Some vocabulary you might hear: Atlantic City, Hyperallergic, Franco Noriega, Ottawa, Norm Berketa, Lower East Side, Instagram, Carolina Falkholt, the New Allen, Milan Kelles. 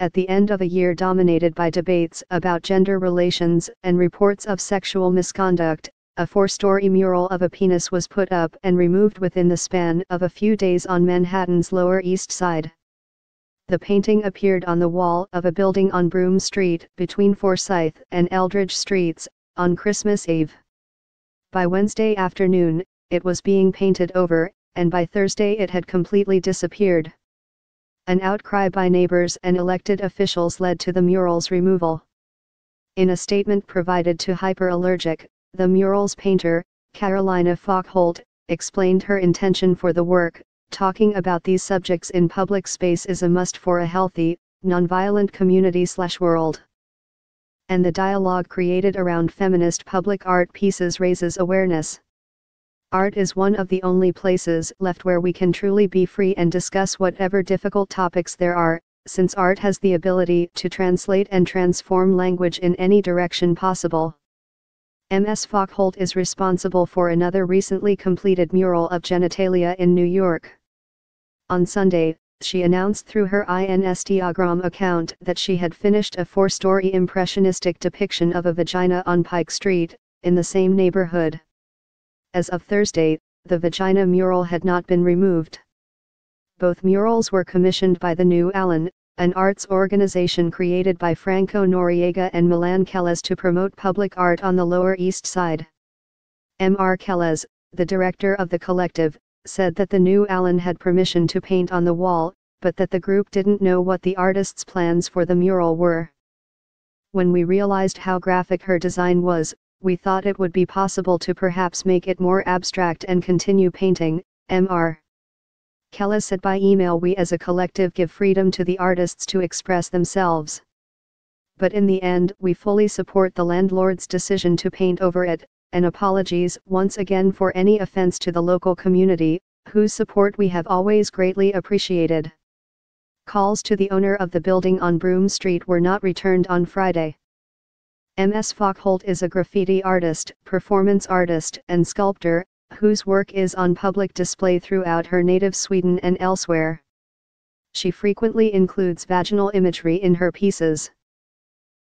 at the end of a year dominated by debates about gender relations and reports of sexual misconduct, a 4-story mural of a penis was put up and removed within the span of a few days on Manhattan's Lower East Side. The painting appeared on the wall of a building on Broome Street between Forsyth and Eldridge Streets, on Christmas Eve. By Wednesday afternoon, it was being painted over, and by Thursday it had completely disappeared. An outcry by neighbors and elected officials led to the mural's removal. In a statement provided to Hyperallergic, the mural's painter, Carolina Falkholt, explained her intention for the work. Talking about these subjects in public space is a must for a healthy, nonviolent community/world. And the dialogue created around feminist public art pieces raises awareness. Art is one of the only places left where we can truly be free and discuss whatever difficult topics there are, since art has the ability to translate and transform language in any direction possible. Ms. Falkholt is responsible for another recently completed mural of genitalia in New York. On Sunday, she announced through her Instagram account that she had finished a 4-story impressionistic depiction of a vagina on Pike Street, in the same neighborhood. As of Thursday, the vagina mural had not been removed. Both murals were commissioned by the New Allen, an arts organization created by Franco Noriega and Milan Kelles to promote public art on the Lower East Side. Mr. Kelles, the director of the collective, said that the New Allen had permission to paint on the wall, but that the group didn't know what the artist's plans for the mural were. When we realized how graphic her design was, we thought it would be possible to perhaps make it more abstract and continue painting, Mr. Kelles said by email. We as a collective give freedom to the artists to express themselves. But in the end we fully support the landlord's decision to paint over it, and apologies once again for any offense to the local community, whose support we have always greatly appreciated. Calls to the owner of the building on Broome Street were not returned on Friday. Ms. Falkholt is a graffiti artist, performance artist and sculptor, whose work is on public display throughout her native Sweden and elsewhere. She frequently includes vaginal imagery in her pieces.